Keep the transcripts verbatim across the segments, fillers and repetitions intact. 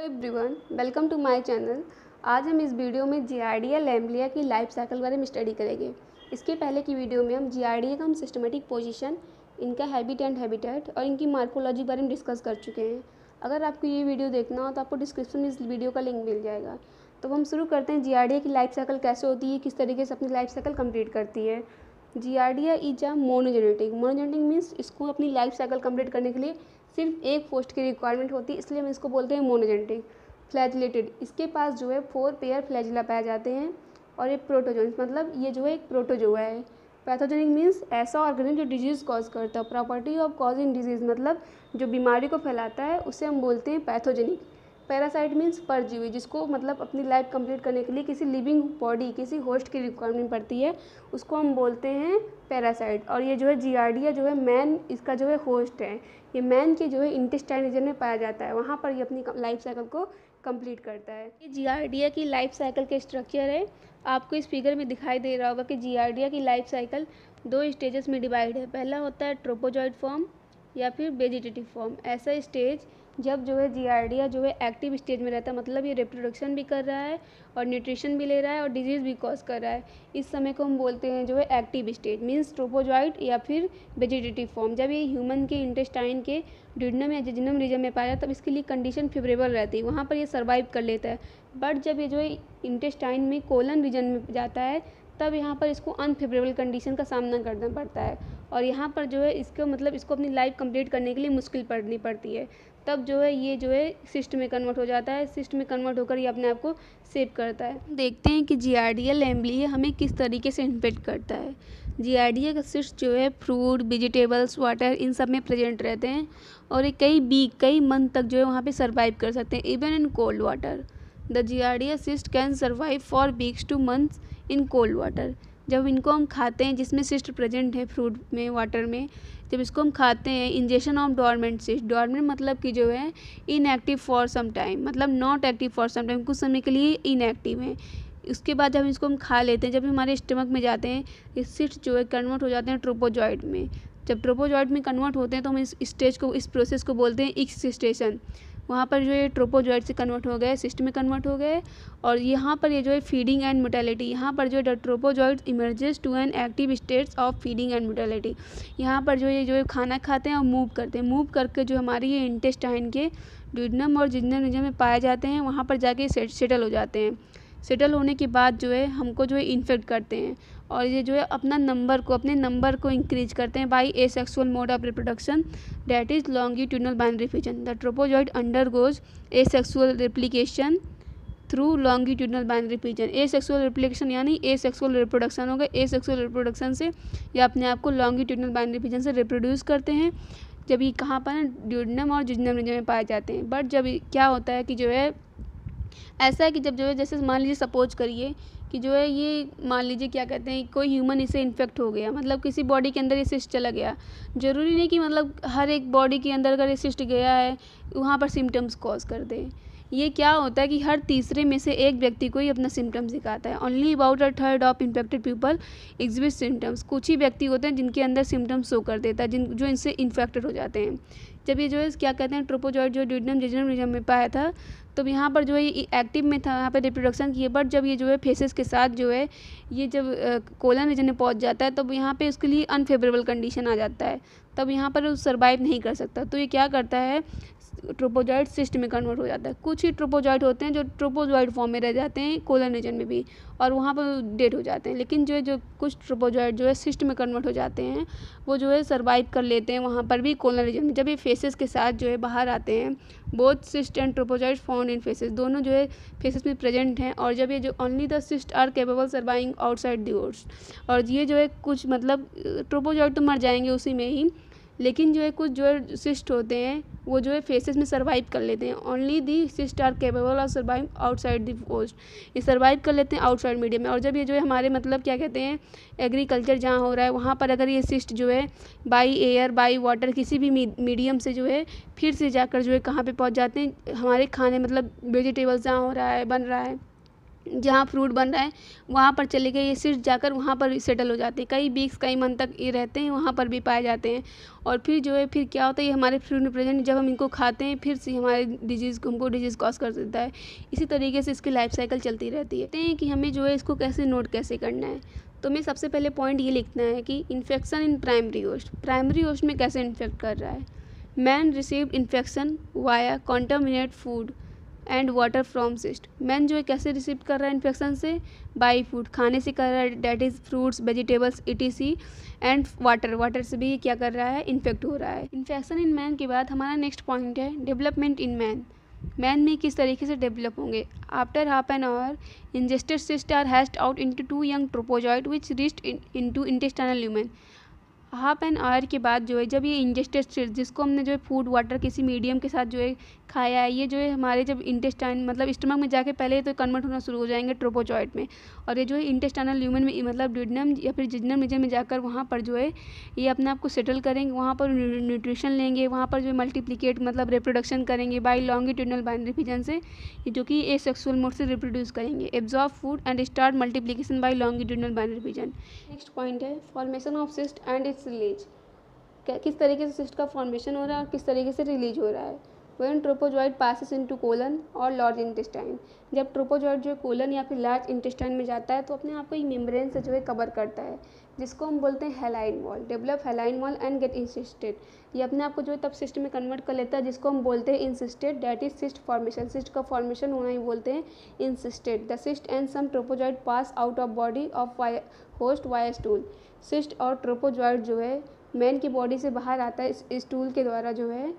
Hello everyone, welcome to my channel. आज हम इस वीडियो में जियार्डिया लैम्ब्लिया की लाइफ साइकिल के बारे में स्टडी करेंगे। इसके पहले की वीडियो में हम जियार्डिया का हम सिस्टमेटिक पोजीशन, इनका हैबिट एंड हैबिटेट और इनकी मार्फोलॉजी के बारे में डिस्कस कर चुके हैं। अगर आपको ये वीडियो देखना हो तो आपको डिस्क्रिप्शन में इस वीडियो का लिंक मिल जाएगा। तो हम शुरू करते हैं जियार्डिया की लाइफ साइकिल कैसे होती है, किस तरीके से अपनी लाइफ साइकिल कम्प्लीट करती है। Giardia is a monogenetic monogenetic means इसको अपनी लाइफ साइकिल कम्प्लीट करने के लिए सिर्फ एक होस्ट की रिक्वायरमेंट होती है, इसलिए हम इसको बोलते हैं मोनोजेनेटिक। फ्लैजिलेटेड, इसके पास जो है फोर पेयर फ्लैजिला पाए जाते हैं और ये प्रोटोजोन मतलब ये जो है एक प्रोटोजोआ है। पैथोजेनिक मीन्स ऐसा ऑर्गेनिज्म जो डिजीज़ कॉज करता है। प्रॉपर्टी ऑफ कॉजिंग डिजीज़ मतलब जो बीमारी को फैलाता है उसे हम बोलते हैं पैथोजेनिक। पैरासाइट मीन्स परजीवी, जिसको मतलब अपनी लाइफ कंप्लीट करने के लिए किसी लिविंग बॉडी किसी होस्ट की रिक्वायरमेंट पड़ती है, उसको हम बोलते हैं पैरासाइट। और ये जो है जियार्डिया जो है मैन इसका जो है होस्ट है, ये मैन के जो है इंटेस्टाइन रीजन में पाया जाता है, वहाँ पर ये अपनी लाइफ साइकिल को कंप्लीट करता है। ये जियार्डिया की लाइफ साइकिल के स्ट्रक्चर है। आपको इस फिगर में दिखाई दे रहा होगा कि जियार्डिया की लाइफ साइकिल दो स्टेजेस में डिवाइड है। पहला होता है ट्रोपोजॉइड फॉर्म या फिर वेजिटेटिव फॉर्म, ऐसा स्टेज जब जो है जियार्डिया जो है एक्टिव स्टेज में रहता है, मतलब ये रिप्रोडक्शन भी कर रहा है और न्यूट्रिशन भी ले रहा है और डिजीज़ भी कॉज कर रहा है। इस समय को हम बोलते हैं जो है एक्टिव स्टेज मींस ट्रोपोजॉइड या फिर वेजिटेटिव फॉर्म। जब ये ह्यूमन के इंटेस्टाइन के ड्यूडनम या जेजुनम रीजन में पाया जाता है तब इसके लिए कंडीशन फेवरेबल रहती है, वहाँ पर ये सर्वाइव कर लेता है। बट जब ये जो है इंटेस्टाइन में कोलन रीजन में जाता है तब यहाँ पर इसको अनफेवरेबल कंडीशन का सामना करना पड़ता है और यहाँ पर जो है इसको मतलब इसको अपनी लाइफ कंप्लीट करने के लिए मुश्किल पड़नी पड़ती है। तब जो है ये जो है सिस्ट में कन्वर्ट हो जाता है, सिस्ट में कन्वर्ट होकर ये अपने आप को सेव करता है। देखते हैं कि जियार्डिया लैम्ब्लिया हमें किस तरीके से इन्फेक्ट करता है। जियार्डिया का सिस्ट जो है फ्रूट, वेजिटेबल्स, वाटर इन सब में प्रेजेंट रहते हैं और ये कई वीक कई मंथ तक जो है वहाँ पर सर्वाइव कर सकते हैं, even in cold water. The Giardia cyst can survive for weeks to months in cold water. जब इनको हम खाते हैं जिसमें सिस्ट प्रेजेंट है फ्रूट में, वाटर में, जब इसको हम खाते हैं injection of dormant cyst. Dormant मतलब कि जो है इनएक्टिव फॉर सम टाइम, मतलब not active for some time, कुछ समय के लिए इनएक्टिव है। उसके बाद जब इसको हम खा लेते हैं, जब हमारे स्टमक में जाते हैं, ये सिस्ट जो है कन्वर्ट हो जाते हैं ट्रोपोजॉइड में। जब ट्रोपोजॉइड में कन्वर्ट होते हैं तो हम इस स्टेज को इस प्रोसेस को बोलते हैं एक्सिस्टेशन। वहाँ पर जो है ट्रोपोजॉइड से कन्वर्ट हो गए, सिस्ट में कन्वर्ट हो गए और यहाँ पर ये जो है फीडिंग एंड मोर्टेलिटी। यहाँ पर जो है trophozoite emerges to an active states of feeding and mortality. यहाँ पर जो ये जो है खाना खाते हैं और मूव करते हैं, मूव करके जो हमारे ये इंटेस्टाइन के ड्यूडनम और जिजनम रीजन में पाए जाते हैं, वहाँ पर जाके सेटल हो जाते हैं। सेटल होने के बाद जो है हमको जो है इन्फेक्ट करते हैं और ये जो है अपना नंबर को अपने नंबर को इंक्रीज करते हैं by A sexual mode of reproduction that is longitudinal binary fusion. The trophozoite undergoes A sexual replication through longitudinal binary fusion. A sexual replication यानी ए सेक्सुअल रिप्रोडक्शन होगा, ए सेक्सुअल रिप्रोडक्शन से या अपने आप को लॉन्गिट्यूडनल बाइनरी फ्यूजन से reproduce करते हैं। जब ये कहाँ पर ड्यूडनम और जिजनम रीजन में पाए जाते हैं। बट जब क्या होता है कि जो है ऐसा है कि जब जो है जैसे मान लीजिए सपोज करिए कि जो है ये मान लीजिए क्या कहते हैं कोई ह्यूमन इसे इन्फेक्ट हो गया, मतलब किसी बॉडी के अंदर ये सिस्ट चला गया। ज़रूरी नहीं कि मतलब हर एक बॉडी के अंदर अगर ये सिस्ट गया है वहाँ पर सिम्टम्स कॉज कर दे। ये क्या होता है कि हर तीसरे में से एक व्यक्ति को ही अपना सिम्टम्स दिखाता है। Only about a third of infected people exhibit symptoms. कुछ ही व्यक्ति होते हैं जिनके अंदर सिम्टम्स शो कर देता है, जिन जो इनसे इन्फेक्टेड हो जाते हैं। जब ये जो है क्या कहते हैं ट्रोपोजॉइड जो ड्यूडनम जेजुनम रीजन में पाया था तो यहाँ पर जो है ये एक्टिव में था, यहाँ पर रिप्रोडक्शन किए। बट जब ये जो है फेसेस के साथ जो है ये जब कोलन रीजन में पहुँच जाता है तब तो यहाँ पे उसके लिए अनफेवरेबल कंडीशन आ जाता है, तब यहाँ पर वो सर्वाइव नहीं कर सकता। तो ये क्या करता है ट्रोपोजॉइड सिस्ट में कन्वर्ट हो जाता है। कुछ ही ट्रोपोजॉइड होते हैं जो ट्रोपोजॉइड फॉर्म में रह जाते हैं कोलन रीजन में भी और वहाँ पर डेड हो जाते हैं, लेकिन जो है जो कुछ ट्रोपोजॉइड जो है सिस्ट में कन्वर्ट हो जाते हैं वो जो है सर्वाइव कर लेते हैं वहाँ पर भी कोलन रीजन में। जब ये फेसेस के साथ जो है बाहर आते हैं, both cyst and trophozoite found in faeces, दोनों जो है फेसेस में प्रेजेंट हैं। और जब ये जो only the cyst are capable surviving outside the host, और ये जो है कुछ मतलब ट्रोपोजॉइड तो मर जाएंगे उसी में ही, लेकिन जो है कुछ जो है सिस्ट होते हैं वो जो है फेसेस में सर्वाइव कर लेते हैं। Only the cyst are capable of survive outside the host, ये सर्वाइव कर लेते हैं आउटसाइड मीडियम में। और जब ये जो है हमारे मतलब क्या कहते हैं एग्रीकल्चर जहाँ हो रहा है वहाँ पर अगर ये सिस्ट जो है बाई एयर बाई वाटर किसी भी मीडियम से जो है फिर से जाकर जो है कहाँ पर पहुँच जाते हैं हमारे खाने मतलब वेजिटेबल्स जहाँ हो रहा है बन रहा है जहाँ फ्रूट बन रहा है वहाँ पर चले गए, ये सीड्स जाकर वहाँ पर सेटल हो जाते हैं। कई वीक्स कई मंथ तक ये रहते हैं, वहाँ पर भी पाए जाते हैं। और फिर जो है फिर क्या होता है, ये हमारे फ्रूट में प्रेजेंट, जब हम इनको खाते हैं फिर से हमारे डिजीज़ हमको डिजीज़ कॉज कर देता है। इसी तरीके से इसकी लाइफ साइकिल चलती रहती है। कहते हैं कि हमें जो है इसको कैसे नोट कैसे करना है, तो मैं सबसे पहले पॉइंट ये लिखना है कि infection in primary host, primary host में कैसे इन्फेक्ट कर रहा है। Man received infection via contaminate food and water from cyst, man जो है कैसे रिसीव कर रहा है इन्फेक्शन से, बाई फूड खाने से कर रहा है, that is fruits vegetables E T C and water, water से भी क्या कर रहा है, इन्फेक्ट हो रहा है। इन्फेक्शन इन मैन के बाद हमारा नेक्स्ट पॉइंट है डेवलपमेंट इन मैन, मैन में किस तरीके से डेवलप होंगे। After half an hour ingested cyst are hatched out into two young trophozoite which rest into intestinal lumen, half an hour के बाद जो है जब ये इंजेस्टेड सिस्ट जिसको हमने जो है फूड वाटर किसी मीडियम के साथ जो है खाया है, ये जो है हमारे जब इंटेस्टाइन मतलब स्टमक में जाके पहले तो कन्वर्ट होना शुरू हो जाएंगे ट्रोपोजॉइड में, और ये जो है इंटेस्टाइनल ल्यूमेन में मतलब ड्यूडनम या फिर जिडनम रीजन में जाकर वहाँ पर जो है ये अपने आप को सेटल करेंगे, वहाँ पर न्यूट्रिशन लेंगे, वहाँ पर जो है मल्टीप्लिकेट मतलब रिप्रोडक्शन करेंगे बाई लॉन्गिट्यूडनल बाइनरी फिजन से, जो कि ए सेक्सुअल मोड से रिप्रोड्यूस करेंगे। Absorb food and start multiplication by longitudinal binary fission. Next point है formation of cyst and release, किस तरीके से सिस्ट का फॉर्मेशन हो रहा है और किस तरीके से रिलीज हो रहा है। When trophozoite passes into colon और लार्ज इंटेस्टाइन, जब ट्रोपोजॉइड जो है कोलन या फिर लार्ज इंटेस्टाइन में जाता है तो अपने आप को एक मेम्ब्रेन से जो है कवर करता है, जिसको हम बोलते हैं hyaline wall, develop hyaline wall and get encysted, ये अपने आप को जो है तब सिस्ट में कन्वर्ट कर लेता है, जिसको हम बोलते हैं encysted, that is cyst formation, cyst का फॉर्मेशन होना ही बोलते हैं encysted. The cyst and some trophozoite pass out of body of host via stool, cyst और ट्रोपोजॉइड जो है मैन की बॉडी से बाहर आता है स्टूल के द्वारा। जो है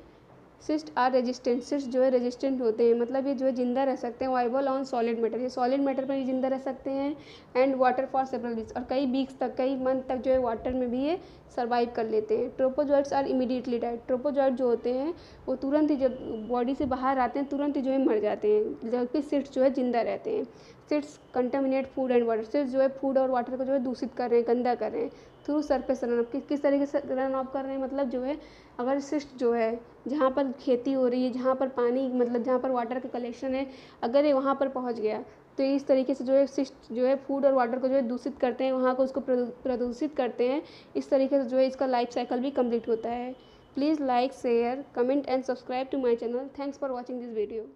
सिस्ट आर रेजिस्टेंट, सिस्ट जो है रेजिस्टेंट होते हैं, मतलब ये जो है जिंदा रह सकते हैं, वाइबल ऑन सॉलिड मैटर, ये सॉलिड मैटर पर ही जिंदा रह सकते हैं, and water for several weeks, और कई वीक्स तक कई मंथ तक जो है वाटर में भी ये सर्वाइव कर लेते हैं। Trophozoites are immediately died, trophozoite जो होते हैं वो तुरंत ही जब बॉडी से बाहर आते हैं तुरंत ही जो है मर जाते हैं, जबकि सिस्ट जो है जिंदा रहते हैं। Cysts contaminate food and water, cysts जो है फूड और वाटर को जो है दूषित कर रहे हैं, गंदा कर रहे हैं थ्रू सरफेस रन ऑफ, किस तरीके से रन ऑफ कर रहे हैं, मतलब जो है अगर सिस्ट जो है जहाँ पर खेती हो रही है, जहाँ पर पानी मतलब जहाँ पर वाटर का कलेक्शन है, अगर ये वहाँ पर पहुँच गया तो इस तरीके से जो है सिस्ट जो है फूड और वाटर को जो है दूषित करते हैं, वहाँ को उसको प्रदूषित करते हैं। इस तरीके से जो है इसका लाइफ साइकिल भी कम्प्लीट होता है। Please like, share, comment and subscribe to my channel. Thanks for watching this video.